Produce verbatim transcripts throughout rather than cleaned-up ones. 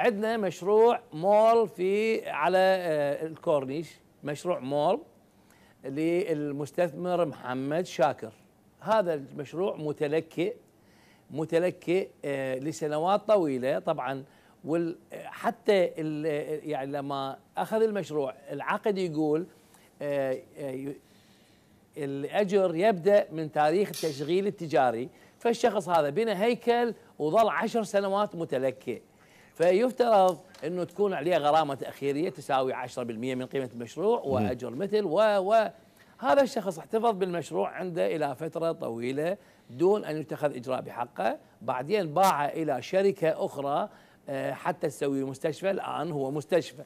عندنا مشروع مول في على الكورنيش، مشروع مول للمستثمر محمد شاكر. هذا المشروع متلكئ متلكئ لسنوات طويله طبعا، وحتى يعني لما اخذ المشروع العقد يقول الاجر يبدا من تاريخ التشغيل التجاري، فالشخص هذا بنى هيكل وظل عشر سنوات متلكئ، فيفترض انه تكون عليه غرامه تاخيريه تساوي عشرة بالمئة من قيمه المشروع واجر مثل و و هذا الشخص احتفظ بالمشروع عنده الى فتره طويله دون ان يتخذ اجراء بحقه، بعدين باعه الى شركه اخرى حتى تسوي مستشفى، الان هو مستشفى.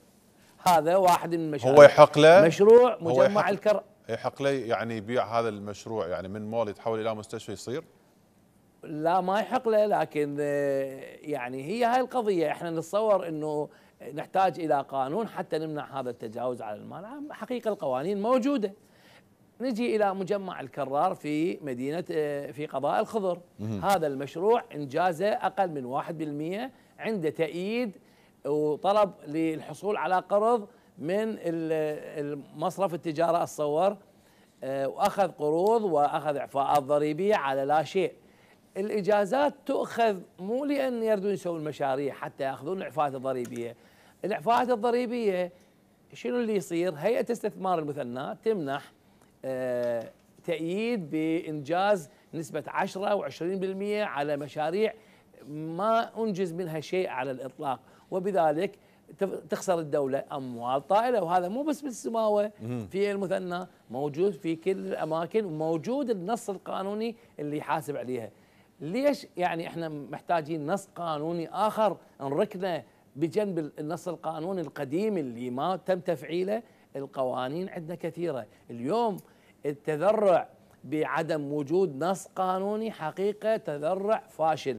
هذا واحد من المشاريع. هو يحق له مشروع مجمع الكرار، يحق له يعني يبيع هذا المشروع، يعني من مول يتحول الى مستشفى يصير؟ لا ما يحق له، لكن يعني هي هاي القضيه، احنا نتصور انه نحتاج الى قانون حتى نمنع هذا التجاوز على المال، حقيقه القوانين موجوده. نجي الى مجمع الكرار في مدينه في قضاء الخضر، هذا المشروع انجازه اقل من واحد بالمئة، عنده تأييد وطلب للحصول على قرض من مصرف التجاره اتصور، واخذ قروض واخذ اعفاءات ضريبيه على لا شيء. الاجازات تؤخذ مو لان يردون يسوون المشاريع حتى ياخذون الاعفاءات الضريبيه، الاعفاءات الضريبيه شنو اللي يصير؟ هيئه استثمار المثنى تمنح آه تأييد بإنجاز نسبة عشرة و20% على مشاريع ما أنجز منها شيء على الإطلاق، وبذلك تخسر الدولة أموال طائلة. وهذا مو بس بالسماوة، في المثنى موجود في كل الأماكن، وموجود النص القانوني اللي يحاسب عليها. ليش يعني إحنا محتاجين نص قانوني آخر نركنه بجنب النص القانوني القديم اللي ما تم تفعيله؟ القوانين عندنا كثيرة اليوم، التذرع بعدم وجود نص قانوني حقيقة تذرع فاشل.